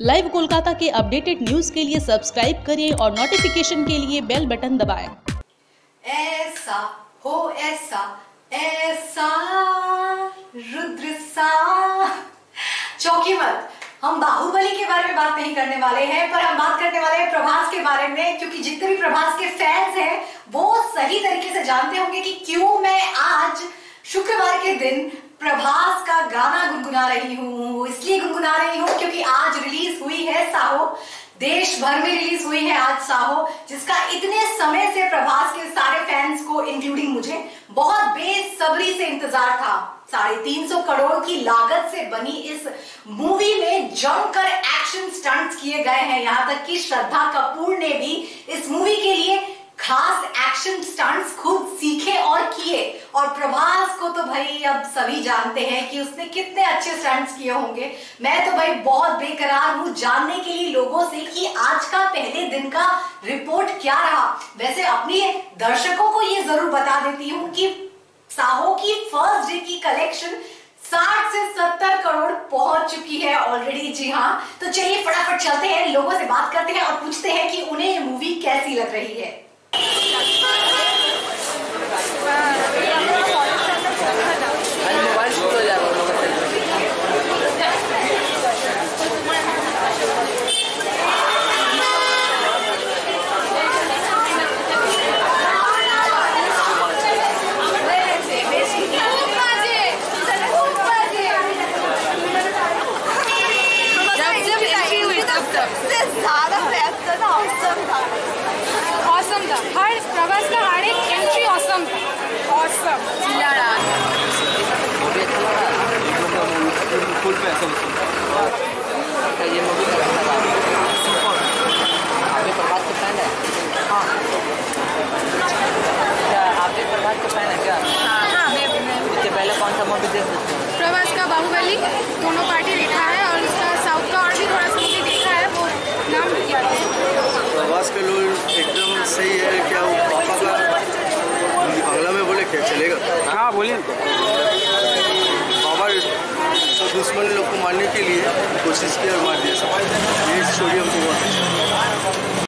Live Kolkata के updated news के लिए सब्सक्राइब करें और नोटिफिकेशन के लिए बेल बटन दबाएं। ऐसा हो ऐसा ऐसा रुद्र सा चौकी मत। हम बाहुबली के बारे में बात नहीं करने वाले हैं, पर हम बात करने वाले हैं प्रभास के बारे में, क्योंकि जितने भी प्रभास के फैंस हैं वो सही तरीके से जानते होंगे कि क्यों मैं आज शुक्रवार के दिन प्रभास का गाना गुनगुना रही हूँ। इसलिए गुनगुना रही हूँ क्योंकि आज रिलीज हुई है साहो। देश भर में रिलीज हुई है आज साहो, जिसका इतने समय से प्रभास के सारे फैंस को इंक्लूडिंग मुझे बहुत बेसब्री से इंतजार था। 350 करोड़ की लागत से बनी इस मूवी में जमकर एक्शन स्टंट्स किए गए हैं। यहाँ तक कि श्रद्धा कपूर ने भी इस मूवी के लिए खास एक्शन स्टंट्स खूब सीखे और किए। और प्रभास को तो भाई अब सभी जानते हैं कि उसने कितने अच्छे स्टंट्स किए होंगे। मैं तो भाई बहुत बेकरार हूँ जानने के लिए लोगों से कि आज का पहले दिन का रिपोर्ट क्या रहा। वैसे अपने दर्शकों को ये जरूर बता देती हूँ कि साहो की फर्स्ट डे की कलेक्शन 60 से 70 करोड़ पहुंच चुकी है ऑलरेडी। जी हाँ, तो चलिए फटाफट चलते हैं, लोगों से बात करते हैं और पूछते हैं कि उन्हें ये मूवी कैसी लग रही है। हर प्रभास का हर एक एंट्री ऑसम था, ऑसम चिल्ला रहा है। ये मूवी का आपके प्रभास का फैन है? हाँ, क्या आपके प्रभास का फैन है क्या? हाँ, मैं इसके पहले कौन सा मूवी देख सकते हैं? प्रभास का बाहुबली दोनों पार्टी देखा है और उसका साउथ का और भी थोड़ा सा मूवी देखा है, वो नाम लिया है। प्रभास का लोग एकदम सही है क्या? वो पापा का बांग्ला में बोले क्या चलेगा? हाँ बोलिए। बाबा सब दुश्मन लोग को मारने के लिए कोशिश किया और मार दिया। ये स्टोरी हमको बहुत